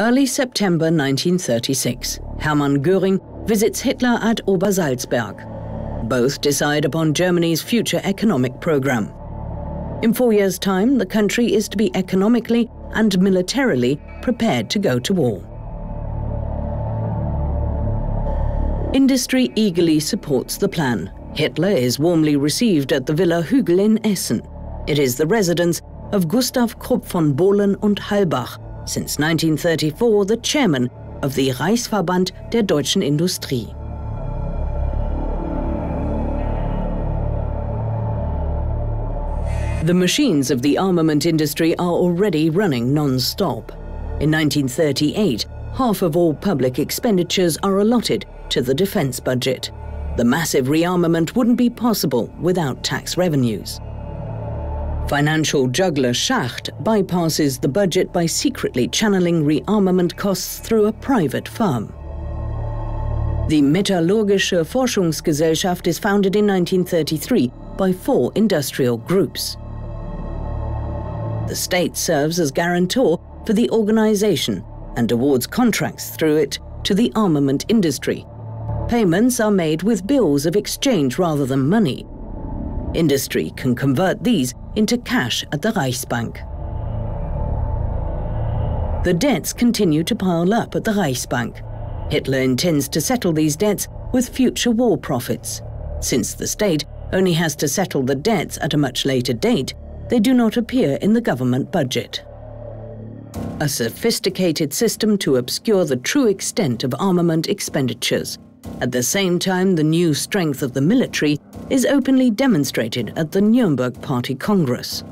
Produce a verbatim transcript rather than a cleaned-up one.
Early September nineteen thirty-six, Hermann Göring visits Hitler at Obersalzberg. Both decide upon Germany's future economic program. In four years' time, the country is to be economically and militarily prepared to go to war. Industry eagerly supports the plan. Hitler is warmly received at the Villa Hügel in Essen. It is the residence of Gustav Krupp von Bohlen und Heilbach, since nineteen thirty-four the chairman of the Reichsverband der Deutschen Industrie. The machines of the armament industry are already running non-stop. In nineteen thirty-eight, half of all public expenditures are allotted to the defense budget. The massive rearmament wouldn't be possible without tax revenues. Financial juggler Schacht bypasses the budget by secretly channeling rearmament costs through a private firm. The Metallurgische Forschungsgesellschaft is founded in nineteen thirty-three by four industrial groups. The state serves as guarantor for the organization and awards contracts through it to the armament industry. Payments are made with bills of exchange rather than money. Industry can convert these into cash at the Reichsbank. The debts continue to pile up at the Reichsbank. Hitler intends to settle these debts with future war profits. Since the state only has to settle the debts at a much later date, they do not appear in the government budget. A sophisticated system to obscure the true extent of armament expenditures. At the same time, the new strength of the military is openly demonstrated at the Nuremberg Party Congress.